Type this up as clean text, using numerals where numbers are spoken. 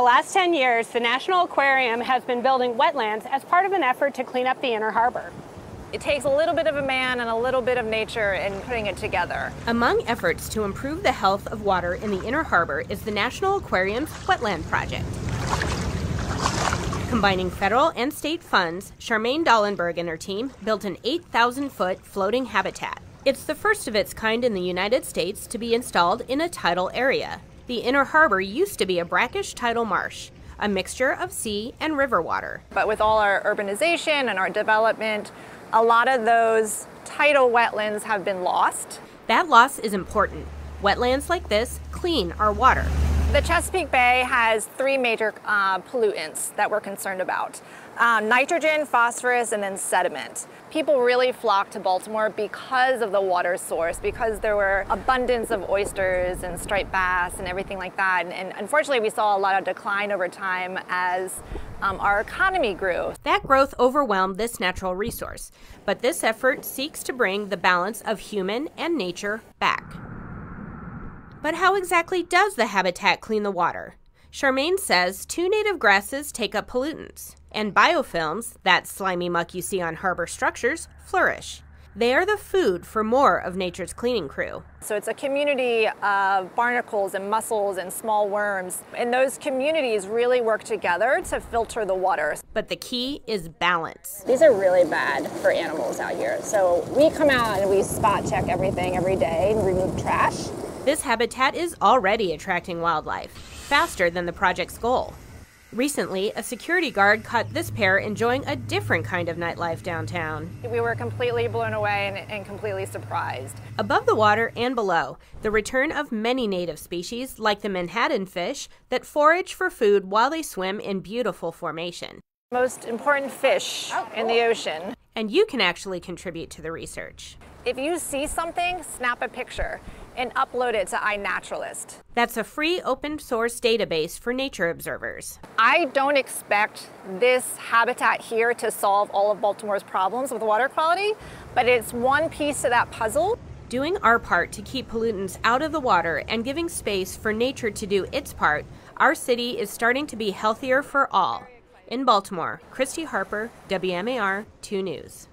The last 10 years, the National Aquarium has been building wetlands as part of an effort to clean up the Inner Harbor. It takes a little bit of a man and a little bit of nature in putting it together. Among efforts to improve the health of water in the Inner Harbor is the National Aquarium's Wetland Project. Combining federal and state funds, Charmaine Dahlenberg and her team built an 8,000-foot floating habitat. It's the first of its kind in the United States to be installed in a tidal area. The Inner Harbor used to be a brackish tidal marsh, a mixture of sea and river water. But with all our urbanization and our development, a lot of those tidal wetlands have been lost. That loss is important. Wetlands like this clean our water. The Chesapeake Bay has three major pollutants that we're concerned about. Nitrogen, phosphorus, and then sediment. People really flocked to Baltimore because of the water source, because there were abundance of oysters and striped bass and everything like that. And unfortunately, we saw a lot of decline over time as our economy grew. That growth overwhelmed this natural resource, but this effort seeks to bring the balance of human and nature back. But how exactly does the habitat clean the water? Charmaine says two native grasses take up pollutants, and biofilms, that slimy muck you see on harbor structures, flourish. They are the food for more of nature's cleaning crew. So it's a community of barnacles and mussels and small worms, and those communities really work together to filter the water. But the key is balance. These are really bad for animals out here. So we come out and we spot check everything every day and remove trash. This habitat is already attracting wildlife, faster than the project's goal. Recently, a security guard caught this pair enjoying a different kind of nightlife downtown. We were completely blown away and completely surprised. Above the water and below, the return of many native species, like the Manhattan fish, that forage for food while they swim in beautiful formation. Most important fish in the ocean. And you can actually contribute to the research. If you see something, snap a picture and upload it to iNaturalist. That's a free open source database for nature observers. I don't expect this habitat here to solve all of Baltimore's problems with water quality, but it's one piece of that puzzle. Doing our part to keep pollutants out of the water and giving space for nature to do its part, our city is starting to be healthier for all. In Baltimore, Christy Harper, WMAR 2 News.